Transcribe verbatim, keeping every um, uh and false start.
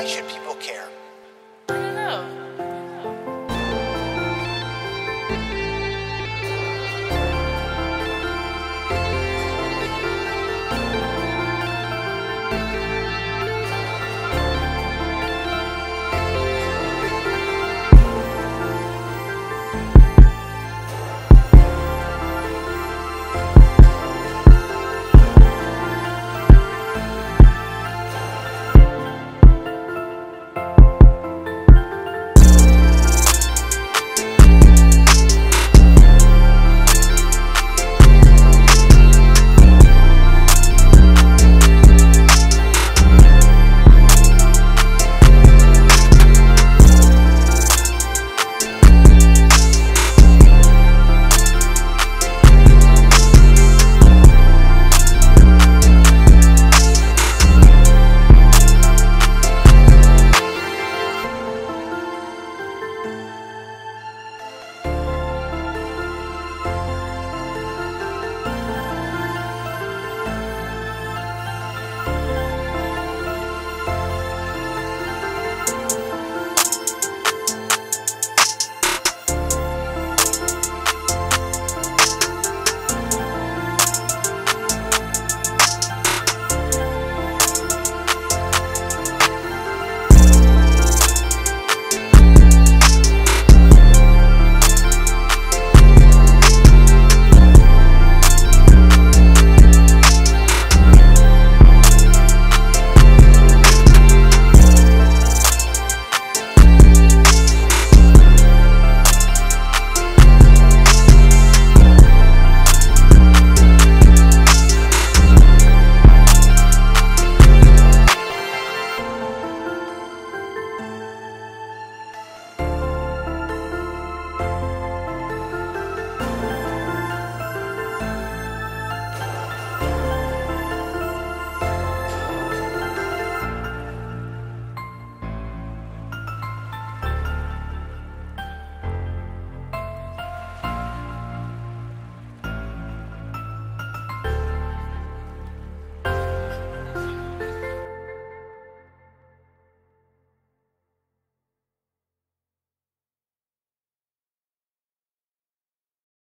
Why should people care?